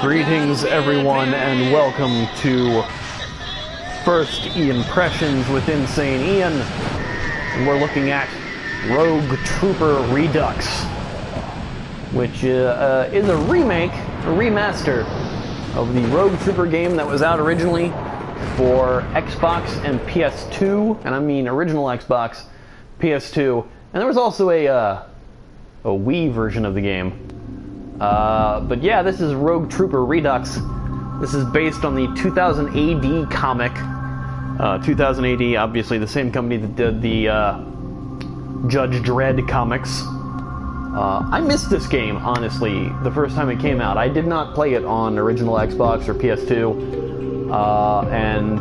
Greetings everyone and welcome to First Impressions with Insane Ian. We're looking at Rogue Trooper Redux, which is a remake, a remaster of the Rogue Trooper game that was out originally for Xbox and PS2, and I mean original Xbox, PS2, and there was also a Wii version of the game. But yeah, this is Rogue Trooper Redux. This is based on the 2000 AD comic. 2000 AD, obviously the same company that did the Judge Dredd comics. I missed this game, honestly, the first time it came out. I did not play it on original Xbox or PS2, and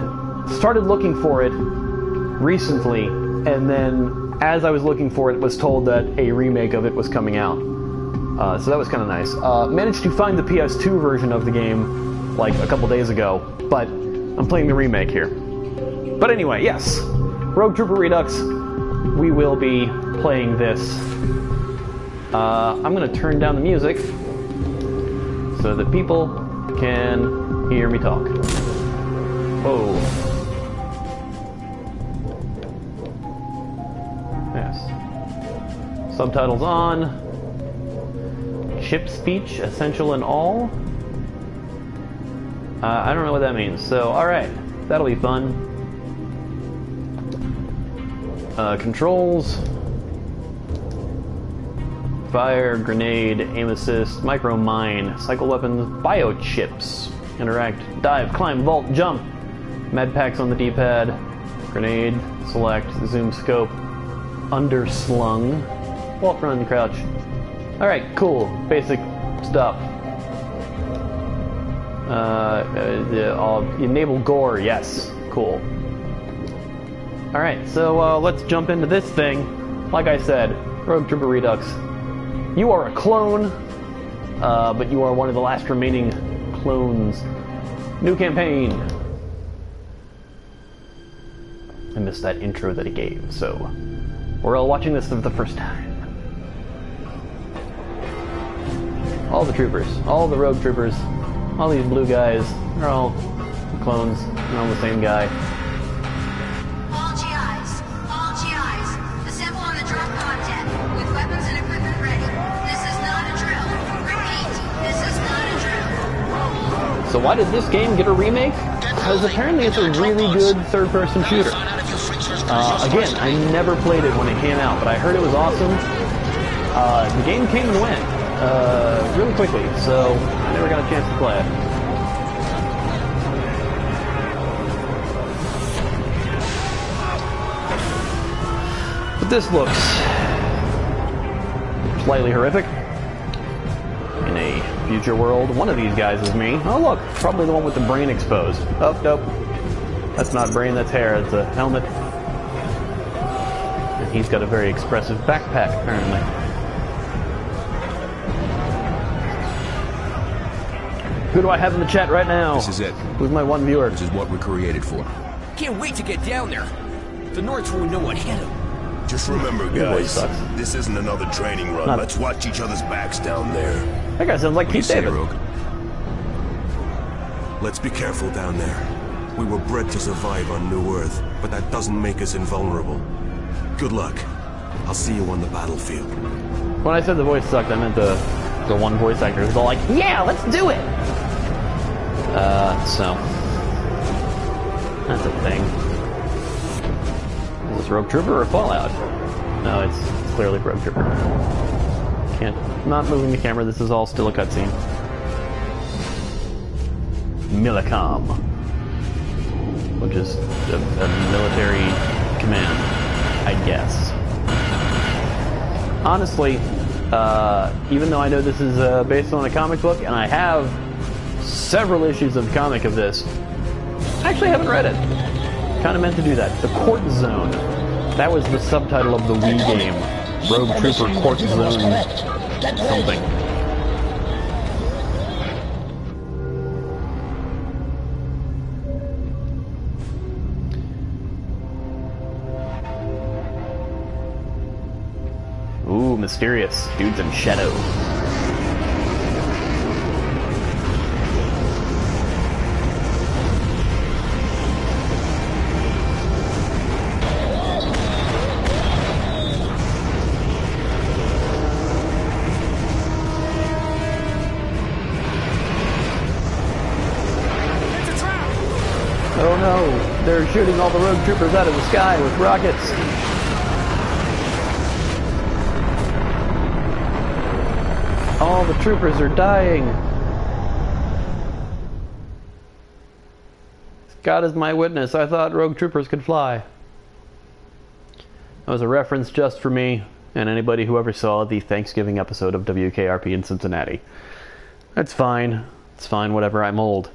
started looking for it recently, and then as I was looking for it, was told that a remake of it was coming out. So that was kind of nice. Managed to find the PS2 version of the game, like, a couple days ago, but I'm playing the remake here. But anyway, yes, Rogue Trooper Redux, we will be playing this. I'm gonna turn down the music so that people can hear me talk. Whoa. Subtitles on. Ship speech, essential and all. I don't know what that means, so alright. That'll be fun. Controls. Fire, grenade, aim assist, micro mine, cycle weapons, biochips. Interact, dive, climb, vault, jump. Med packs on the D-pad. Grenade, select, zoom scope, underslung. Walk, run, crouch. Alright, cool. Basic stuff. Enable gore, yes. Cool. Alright, so let's jump into this thing. Like I said, Rogue Trooper Redux. You are a clone, but you are one of the last remaining clones. New campaign! I missed that intro that he gave, so we're all watching this for the first time. All the troopers, all the rogue troopers, all these blue guys, they're all clones, they're all the same guy. All GIs, assemble on the drop pod deck with weapons and equipment ready. This is not a drill. Repeat, this is not a drill. So why did this game get a remake? Because apparently it's a really good third-person shooter. Again, I never played it when it came out, but I heard it was awesome. The game came and went. Really quickly, so I never got a chance to play it. But this looks slightly horrific. In a future world, one of these guys is me. Oh look, probably the one with the brain exposed. Oh, nope. That's not brain, that's hair, it's a helmet. And he's got a very expressive backpack, apparently. Who do I have in the chat right now? This is it. Who's my one viewer? This is what we're created for. Can't wait to get down there. The Norts won't know what hit them. Just remember, guys, this isn't another training run. Not. Let's watch each other's backs down there. That guy sounds like Pete David. Let's be careful down there. We were bred to survive on New Earth, but that doesn't make us invulnerable. Good luck. I'll see you on the battlefield. When I said the voice sucked, I meant the one voice actor who's all like, yeah, let's do it! So that's a thing. Is this Rogue Trooper or Fallout? No, it's clearly Rogue Trooper. Can't. Not moving the camera. This is all still a cutscene. Millicom, which is a military command, I guess. Honestly, even though I know this is based on a comic book, and I have several issues of the comic of this. I actually haven't read it. Kind of meant to do that. The Quartz Zone. That was the subtitle of the Wii game. Rogue Trooper Quartz Zone something. Ooh, mysterious. Dudes in shadow. Oh no, they're shooting all the rogue troopers out of the sky with rockets. All the troopers are dying. God is my witness, I thought rogue troopers could fly. That was a reference just for me and anybody who ever saw the Thanksgiving episode of WKRP in Cincinnati. That's fine. It's fine, whatever, I'm old.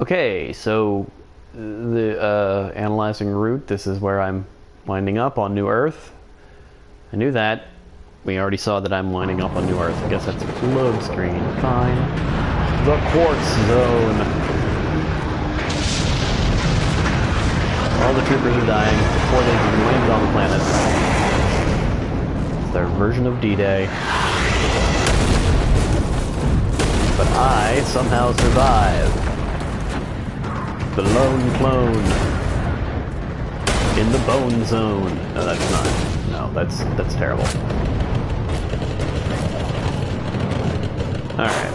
Okay, so the analyzing route, this is where I'm winding up on New Earth. I knew that. We already saw that I'm winding up on New Earth. I guess that's a load screen. Fine. The Quartz Zone. All the troopers are dying before they even land on the planet. It's their version of D-Day. But I somehow survive. The lone clone. In the bone zone. No, that's not. No, that's terrible. Alright.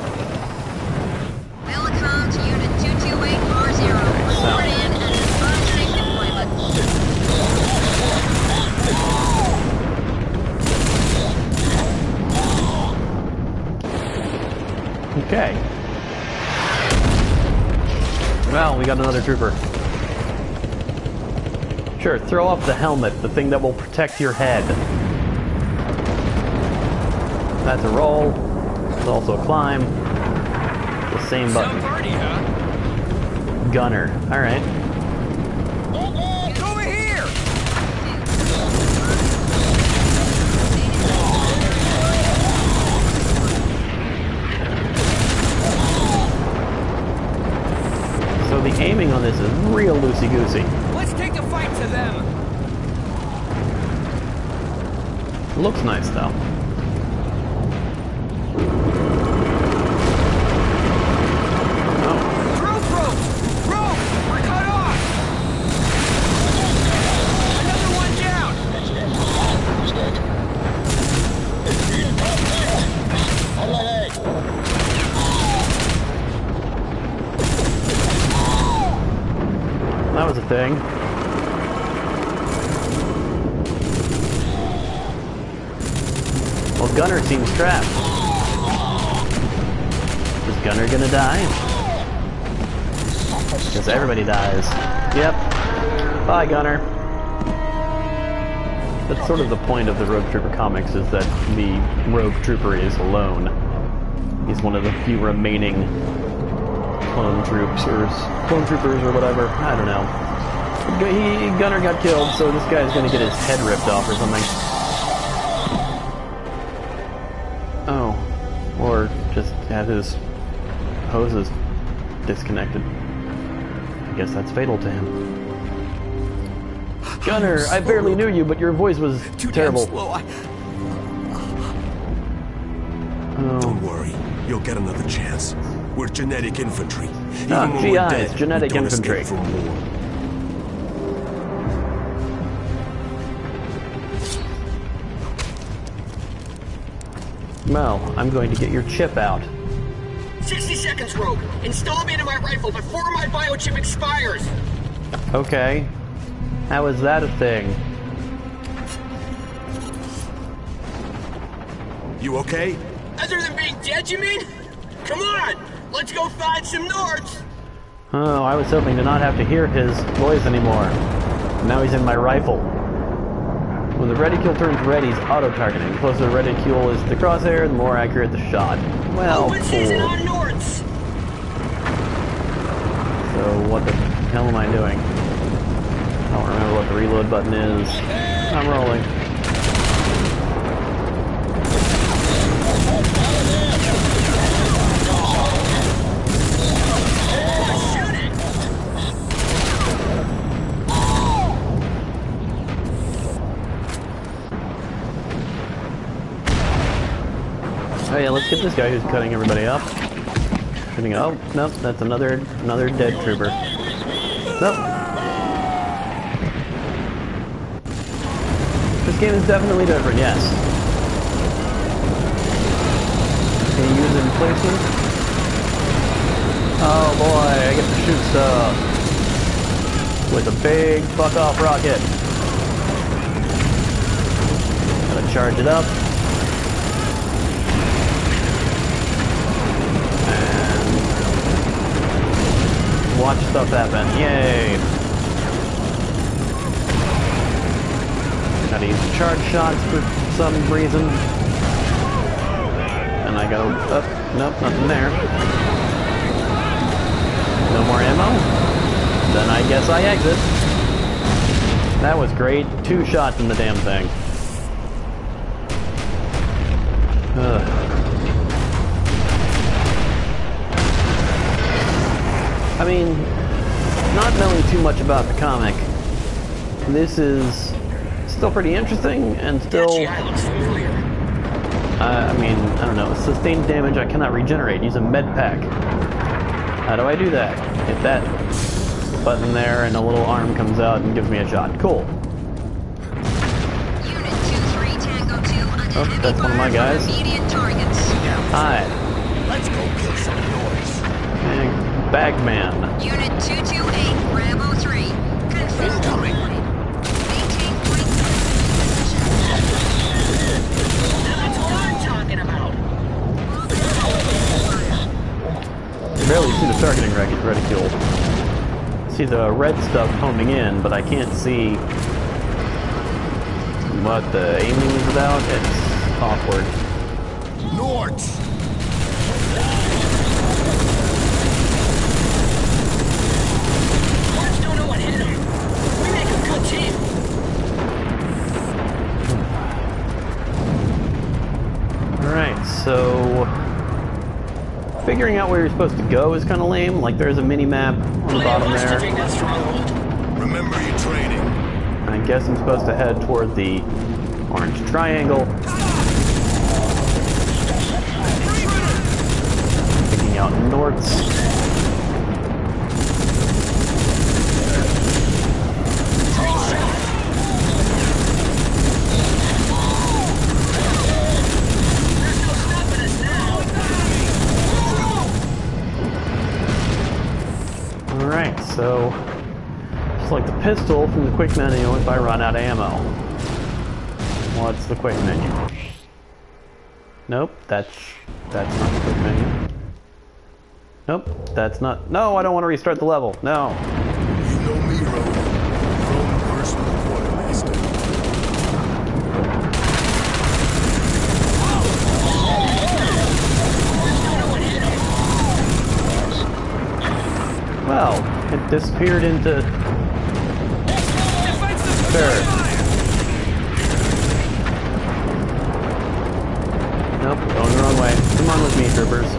Millicom to unit 22840. Report in and advising deployment. Okay. Well, we got another trooper. Sure, throw off the helmet, the thing that will protect your head. That's a roll. It's also a climb. The same button. Gunner. Alright. Get over here! So the aiming on this is real loosey-goosey. To them. Looks nice though. Oh. Rope! We're cut off! Another one down! That was a thing. Gunner seems trapped. Is Gunner gonna die? Because everybody dies. Yep. Bye, Gunner. That's sort of the point of the Rogue Trooper comics, is that the Rogue Trooper is alone. He's one of the few remaining clone troopers or whatever. I don't know. Gunner got killed, so this guy's gonna get his head ripped off or something. Have his hoses disconnected. I guess that's fatal to him. Gunner, I barely knew you, but your voice was terrible. Don't worry, you'll get another chance. We're genetic infantry. Even when we're dead, genetic infantry. Mel, I'm going to get your chip out. 60 seconds, Rogue. Install me into my rifle before my biochip expires. Okay. How is that a thing? You okay? Other than being dead, you mean? Come on! Let's go find some Norts! Oh, I was hoping to not have to hear his voice anymore. Now he's in my rifle. When the reticule turns red, he's auto-targeting. The closer the reticule is to the crosshair, the more accurate the shot. Well, open season on Norts. So what the hell am I doing? I don't remember what the reload button is. I'm rolling. Oh yeah, let's get this guy who's cutting everybody up. Oh, nope, that's another dead trooper. Nope. This game is definitely different, yes. Can you use it in places? Oh boy, I get to shoot stuff with a big fuck off rocket. Gotta charge it up. And watch stuff happen. Yay! Gotta use charge shots for some reason. And I go up. Nope, nothing there. No more ammo? Then I guess I exit. That was great. 2 shots in the damn thing. Ugh. I mean, not knowing too much about the comic, this is still pretty interesting and still... I mean, I don't know. Sustained damage I cannot regenerate. Use a med pack. How do I do that? Hit that button there and a little arm comes out and gives me a shot. Cool. Oh, that's one of my guys. Hi. Let's go kill some noise. Bagman. Unit 228, Bravo 3. Confirm. Incoming. Maintain point position. That's what I'm talking about. Barely see the targeting reticule. See the red stuff homing in, but I can't see what the aiming is about. It's awkward. Norts. Norts don't know what hit him. We make a good team. All right, so. Figuring out where you're supposed to go is kind of lame. Like, there's a mini-map on the bottom there. Remember your training. I guess I'm supposed to head toward the orange triangle. Picking out Norts. So, just like the pistol from the quick menu, if I run out of ammo. What's the quick menu? Nope, that's not the quick menu. Nope, that's not. No, I don't want to restart the level. No. You know me, Rogue. Your own personal quartermaster. Well. It disappeared into third. Nope, going the wrong way. Come on with me, troopers.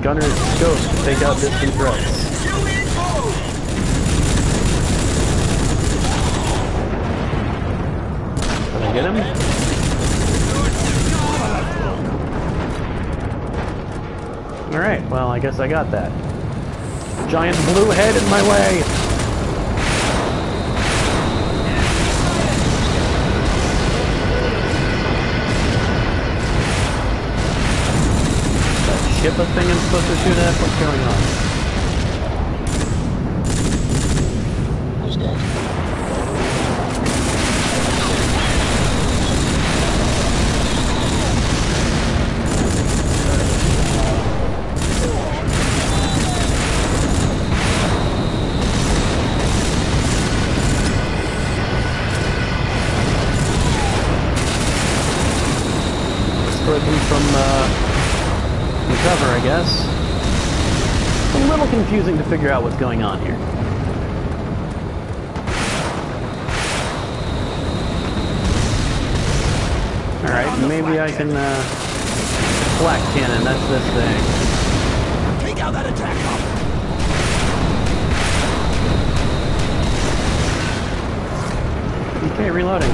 Gunner's ghost to take out distant threats. Did I get him? Alright, well, I guess I got that. Giant blue head in my way! That ship a thing I'm supposed to shoot at? What's going on? Who's from the cover, I guess. It's a little confusing to figure out what's going on here. Alright, maybe I can flak cannon, that's this thing. Take out that attack hub. Okay, reloading.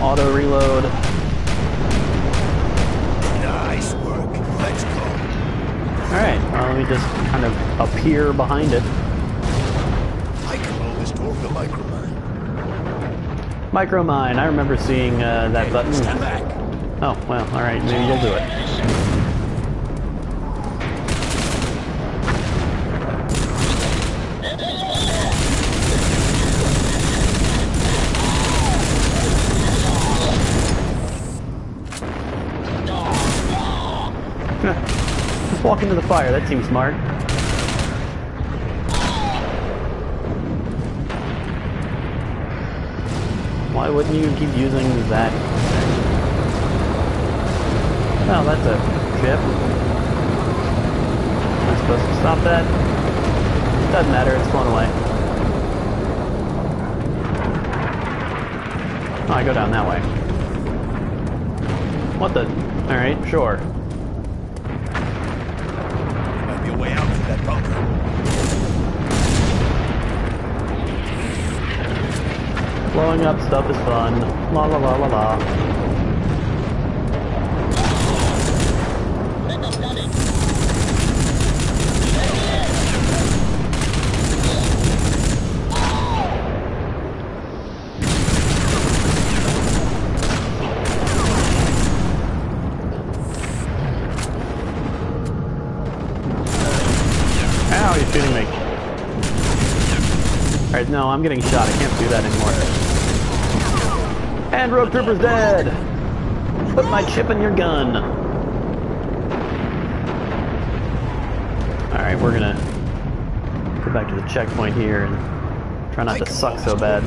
Auto reload. Nice work. Alright, well, let me just kind of appear behind it. I control this door for Micromine. Micromine, I remember seeing that button. Stand back. Oh, well, alright, maybe you'll do it. Walk into the fire, that seems smart. Why wouldn't you keep using that? Oh, that's a ship. Am I supposed to stop that? Doesn't matter, it's flown away. Oh, I go down that way. What the? Alright, sure. Way out to that bunker. Blowing up stuff is fun. La la la la la. Alright, no, I'm getting shot. I can't do that anymore. And Rogue Trooper's dead! Put my chip in your gun! Alright, we're gonna go back to the checkpoint here and try not to suck so bad.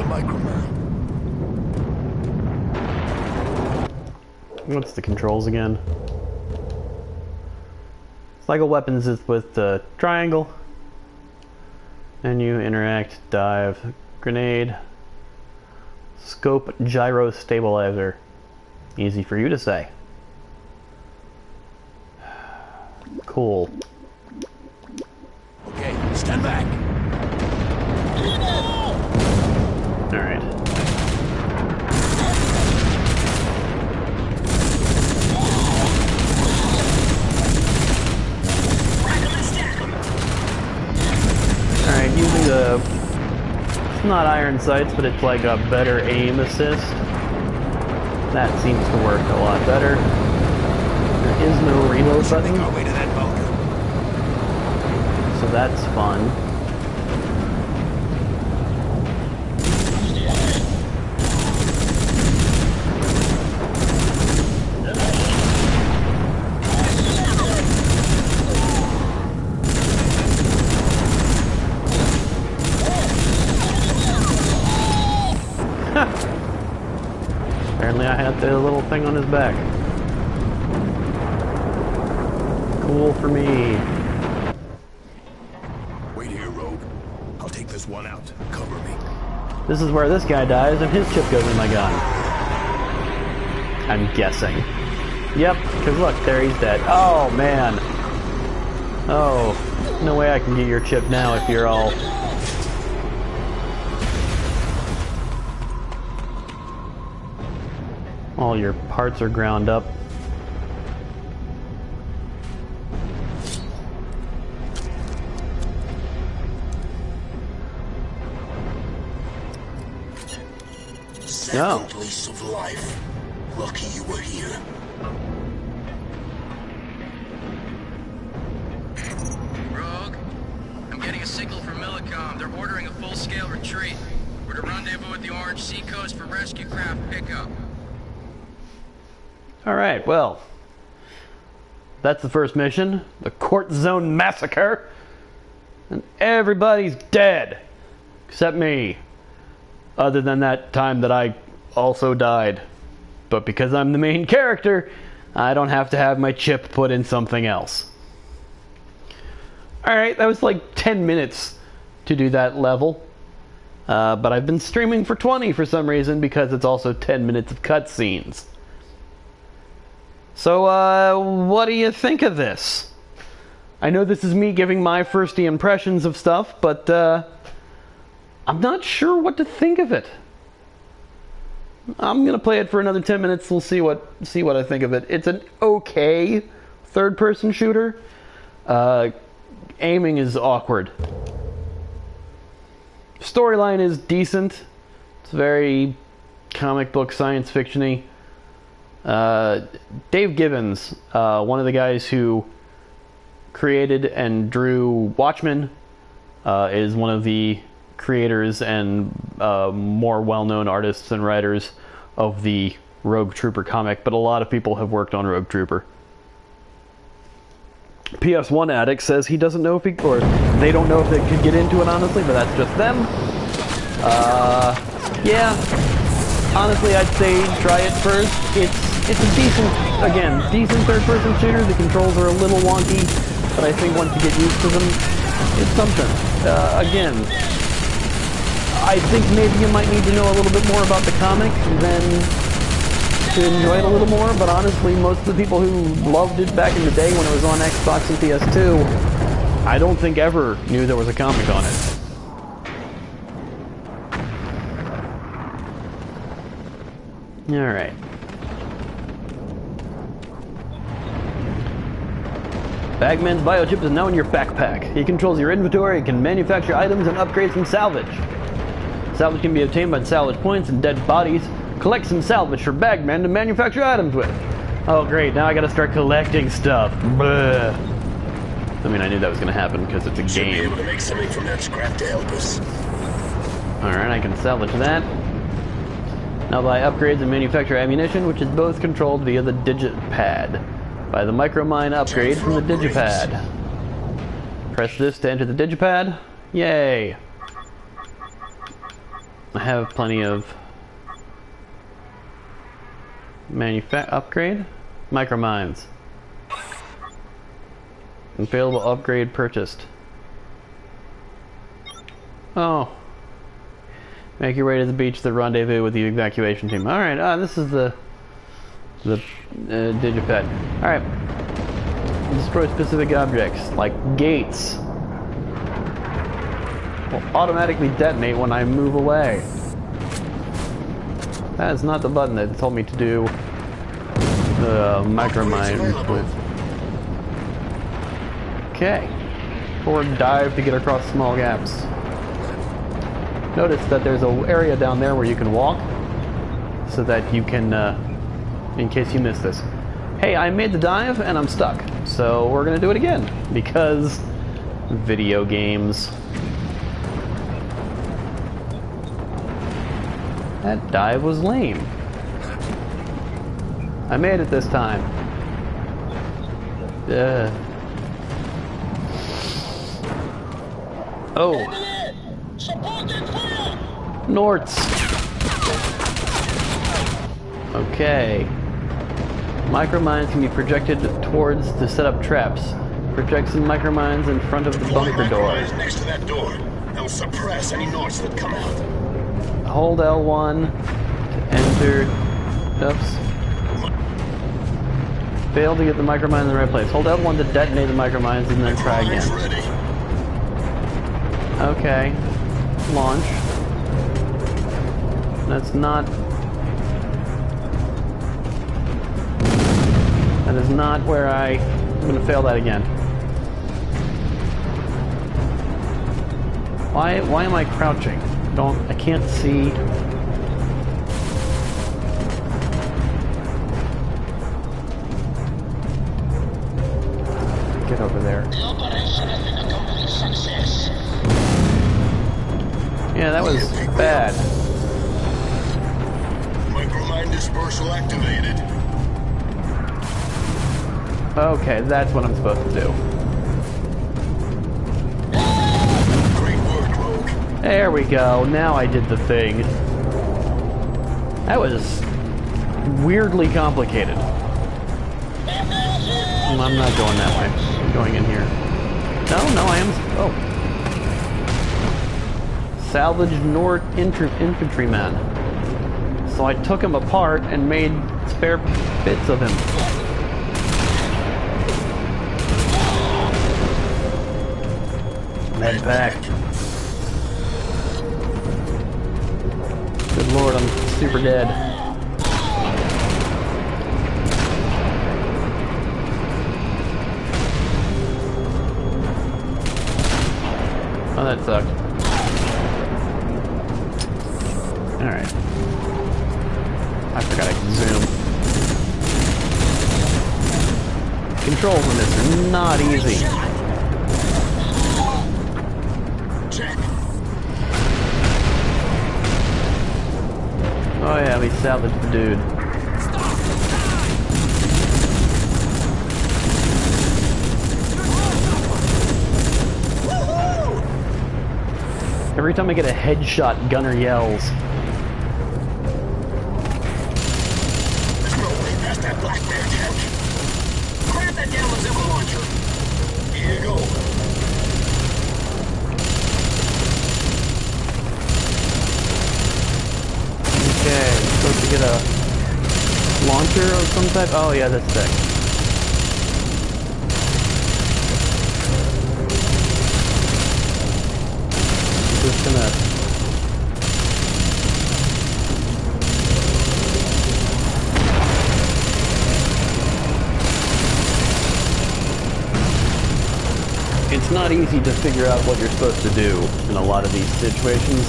What's the controls again? Cycle weapons is with the triangle. And you interact, dive, grenade, scope, gyro, stabilizer. Easy for you to say. Cool. Okay, stand back. All right. Using the, it's not iron sights, but it's like a better aim assist. That seems to work a lot better. There is no reload button. So that's fun. I had the little thing on his back. Cool for me. Wait here, Rogue. I'll take this one out. Cover me. This is where this guy dies and his chip goes in my gun. I'm guessing. Yep, because look, there he's dead. Oh, man. Oh, no way I can get your chip now if you're all... all your parts are ground up. No. Place of life. Lucky you were here. Rogue, I'm getting a signal from Millicom. They're ordering a full-scale retreat. We're to rendezvous at the Orange Sea Coast for rescue craft pickup. Alright, well, that's the first mission, the Quartz Zone Massacre, and everybody's dead, except me, other than that time that I also died, but because I'm the main character, I don't have to have my chip put in something else. Alright, that was like 10 minutes to do that level, but I've been streaming for 20 for some reason, because it's also 10 minutes of cutscenes. So, what do you think of this? I know this is me giving my first impressions of stuff, but, I'm not sure what to think of it. I'm gonna play it for another 10 minutes, we'll see what I think of it. It's an okay third-person shooter. Aiming is awkward. Storyline is decent. It's very comic book science fiction-y. Dave Gibbons, one of the guys who created and drew Watchmen, is one of the creators and more well-known artists and writers of the Rogue Trooper comic, but a lot of people have worked on Rogue Trooper. PS1 Addict says he doesn't know if he, or they don't know if they could get into it, honestly, but that's just them. Yeah, honestly, I'd say try it first. It's a decent, again, decent third-person shooter. The controls are a little wonky, but I think once you get used to them, it's something. Again, I think maybe you might need to know a little bit more about the comic than to enjoy it a little more, but honestly, most of the people who loved it back in the day when it was on Xbox and PS2, I don't think ever knew there was a comic on it. Alright. Bagman's biochip is now in your backpack. He controls your inventory and can manufacture items and upgrades from salvage. Salvage can be obtained by salvage points and dead bodies. Collect some salvage for Bagman to manufacture items with. Oh great, now I gotta start collecting stuff. Bleh. I mean, I knew that was gonna happen because it's a should game. Be able to make something from that scrap to help us. Alright, I can salvage that. Now buy upgrades and manufacture ammunition, which is both controlled via the digipad. Buy the micromine upgrade from the digipad. Press this to enter the digipad. Yay! I have plenty of upgrade? Micromines. Available upgrade purchased. Oh. Make your way to the beach, the rendezvous with the evacuation team. Alright, this is the digipad. Alright. Destroy specific objects, like gates. Will automatically detonate when I move away. That is not the button that told me to do the micromine with. Okay. Forward dive to get across small gaps. Notice that there's an area down there where you can walk so that you can, in case you miss this. Hey, I made the dive and I'm stuck. So we're going to do it again because video games. That dive was lame. I made it this time. Oh. Norts. Okay. Micromines can be projected towards to set up traps. Project some micromines in front of the bunker door. Next to that door. They'll suppress any Norts that come out. Hold L1 to enter. Oops. Fail to get the micromine in the right place. Hold L1 to detonate the micromines and then try again. Okay. Launch. That's not. That is not where I'm gonna fail that again. Why am I crouching? I can't see. Get over there. The operation has been a complete success. Yeah, that was bad. Micromine dispersal activated. Okay, that's what I'm supposed to do. There we go, now I did the thing. That was weirdly complicated. I'm not going that way. I'm going in here. No, I am. Oh. Salvage Nord infantryman. So I took him apart and made spare bits of him. Med pack. Good lord, I'm super dead. that sucked. Alright. I forgot I can zoom. Controls on this are not easy. Oh yeah, we salvaged the dude. Every time I get a headshot, Gunner yells. There's no way past that black bear tank. Grab that down with the launcher. Here you go. Okay, I'm supposed to get a launcher of some type. Oh yeah, that's sick. Just gonna it's not easy to figure out what you're supposed to do in a lot of these situations.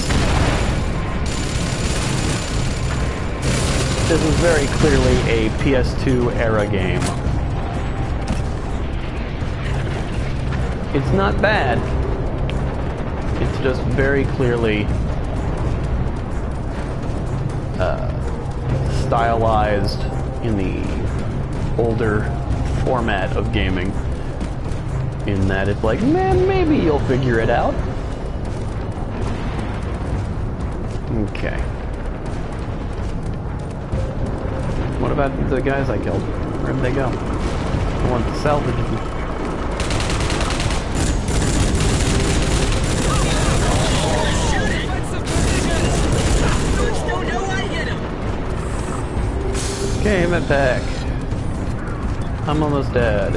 This is very clearly a PS2 era game. It's not bad. It's just very clearly stylized in the older format of gaming. In that it's like, man, maybe you'll figure it out. Okay. What about the guys I killed? Where'd they go? I want to salvage them. Okay, I'm back. I'm almost dead.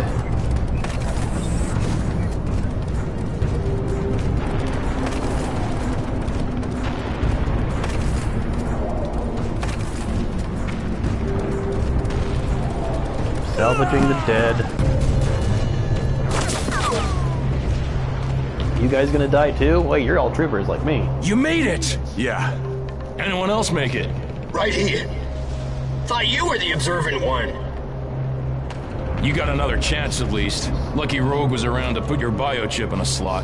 Salvaging the dead. You guys gonna die too? Wait, you're all troopers like me. You made it! Yeah. Anyone else make it? Right here. Thought you were the observant one. You got another chance at least. Lucky Rogue was around to put your biochip in a slot.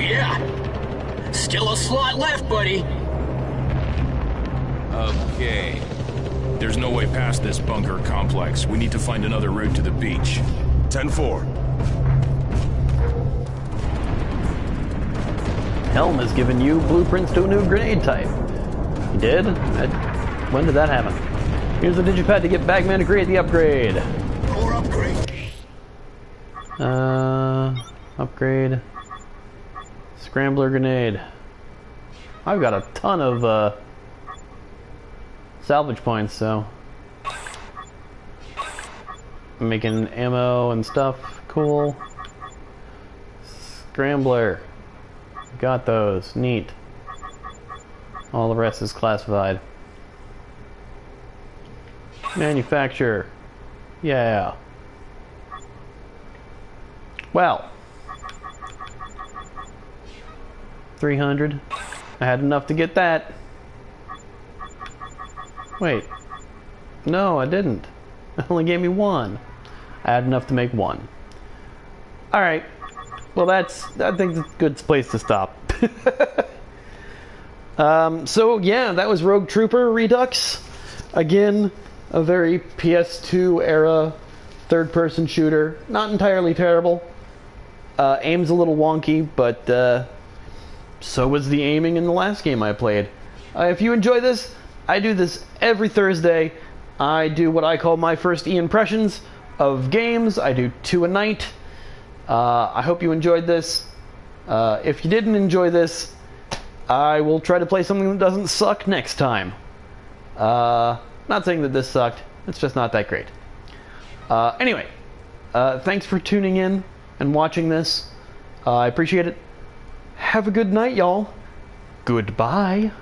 Yeah. Still a slot left, buddy. Okay. There's no way past this bunker complex. We need to find another route to the beach. 10-4. Helm has given you blueprints to a new grenade type. He did? When did that happen? Here's the digipad to get Bagman to create the upgrade. More upgrade. Upgrade. Scrambler grenade. I've got a ton of salvage points, so making ammo and stuff. Cool. Scrambler. Got those. Neat. All the rest is classified. Manufacture. Yeah. Well. 300. I had enough to get that. Wait. No, I didn't. It only gave me one. I had enough to make one. Alright. Well, I think that's a good place to stop. So, yeah, that was Rogue Trooper Redux. Again, a very PS2 era third-person shooter. Not entirely terrible. Aim's a little wonky, but so was the aiming in the last game I played. If you enjoy this, I do this every Thursday. I do what I call my first e-impressions of games. I do two a night. I hope you enjoyed this. If you didn't enjoy this, I will try to play something that doesn't suck next time. Not saying that this sucked, it's just not that great. Anyway, thanks for tuning in and watching this. I appreciate it. Have a good night, y'all. Goodbye.